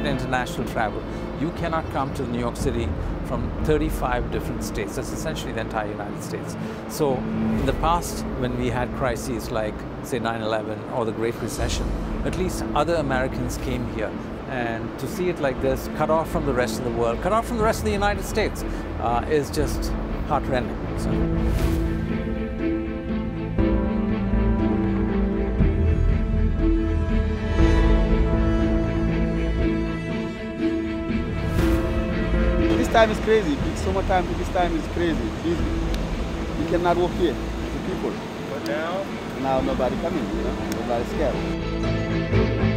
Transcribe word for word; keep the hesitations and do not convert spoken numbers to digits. at international travel, you cannot come to New York City from thirty-five different states. That's essentially the entire United States. So in the past, when we had crises like, say, nine eleven or the Great Recession, at least other Americans came here. And to see it like this, cut off from the rest of the world, cut off from the rest of the United States, uh, is just heartrending. So. This time is crazy. It's summertime, this time is crazy, busy. We cannot walk here, the people. But now? Now nobody coming, you know, nobody's scared.